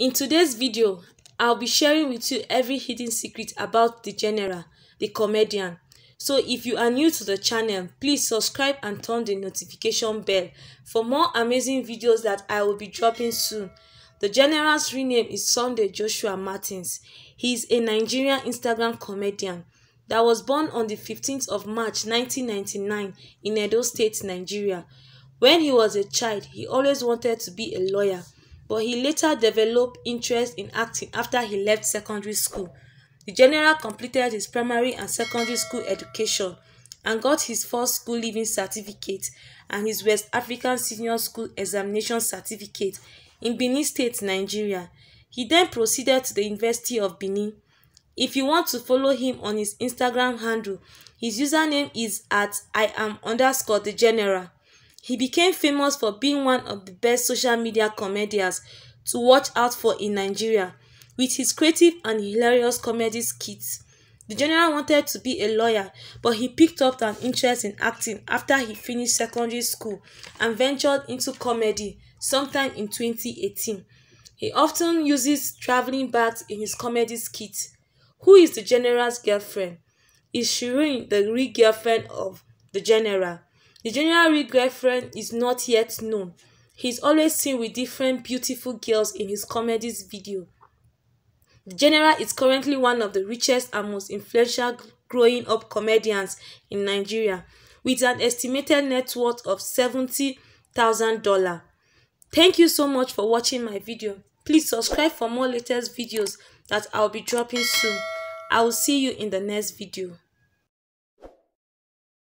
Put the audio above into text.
In today's video, I'll be sharing with you every hidden secret about DE General, the comedian. So if you are new to the channel, please subscribe and turn the notification bell for more amazing videos that I will be dropping soon. DE General's real name is Sunday Joshua Martins. He is a Nigerian Instagram comedian that was born on the 15th of March 1999 in Edo State, Nigeria. When he was a child, he always wanted to be a lawyer, but he later developed interest in acting after he left secondary school. DE General completed his primary and secondary school education and got his first school leaving certificate and his West African Senior School Examination Certificate in Benin State, Nigeria. He then proceeded to the University of Benin. If you want to follow him on his Instagram handle, his username is @IAM_DeGeneral. He became famous for being one of the best social media comedians to watch out for in Nigeria, with his creative and hilarious comedy skits. DE General wanted to be a lawyer, but he picked up an interest in acting after he finished secondary school and ventured into comedy sometime in 2018. He often uses traveling bags in his comedy skits. Who is DE General's girlfriend? Is Shireen the real girlfriend of DE General? DE General's real girlfriend is not yet known. He is always seen with different beautiful girls in his comedies video. DE General is currently one of the richest and most influential growing up comedians in Nigeria, with an estimated net worth of $70,000. Thank you so much for watching my video. Please subscribe for more latest videos that I'll be dropping soon. I will see you in the next video.